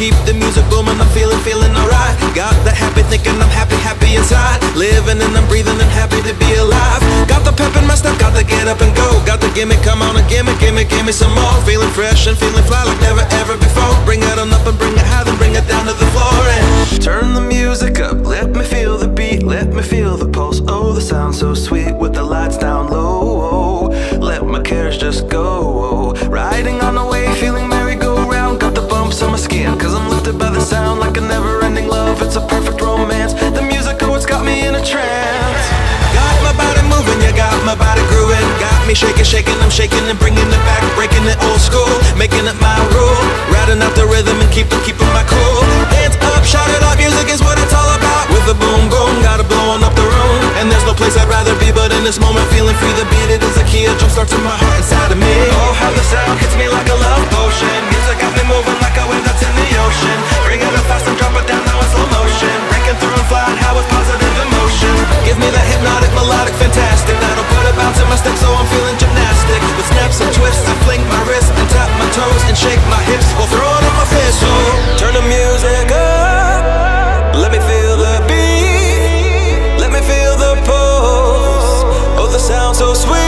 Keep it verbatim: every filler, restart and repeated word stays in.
Keep the music booming, I'm feeling, feeling alright. Got that happy thinking, I'm happy, happy inside. Living and I'm breathing and happy to be alive. Got the pep in my step, got to get up and go. Got the gimme, come on and gimme, gimme, gimme some more. Feeling fresh and feeling fly like never ever before. Bring it on up and bring it high, then bring it down to the floor and turn the music up, let me feel the beat, let me feel the pulse. Oh, the sound so sweet with the lights down low. Oh, let my cares just go. Oh, riding on the wave, feeling merry-go-round. Got the bumps on my skin, cause I'm lifted by the sound like a never-ending love. It's a perfect romance. The music, oh, it's got me in a trance. Got my body moving, you got my body grooving. Got me shaking, shaking, I'm shaking and bringing it back. Breaking it old school, making it my rule. Riding out the rhythm and keep it, keeping my cool. Hands up, shout it up, music is what it's all about. With a boom, boom, gotta blowin' up the room. And there's no place I'd rather be but in this moment. Feeling free, the beat, it is a key, a jump starts in my heart inside of me. Oh, how the sound hits me like a love potion. Music got me moving like a wave that's in the ocean. Bring it up fast and drop it down now in slow motion. Breaking through and flying high with positive emotion. Give me that hypnotic, melodic, fantastic. That'll put a bounce in my step so I'm feeling gymnastic. With snaps and twists, I fling my wrist and tap my toes and shake my hips while throwing up my fist. So turn the music up, let me feel the beat, let me feel the pulse. Oh, the sound so sweet.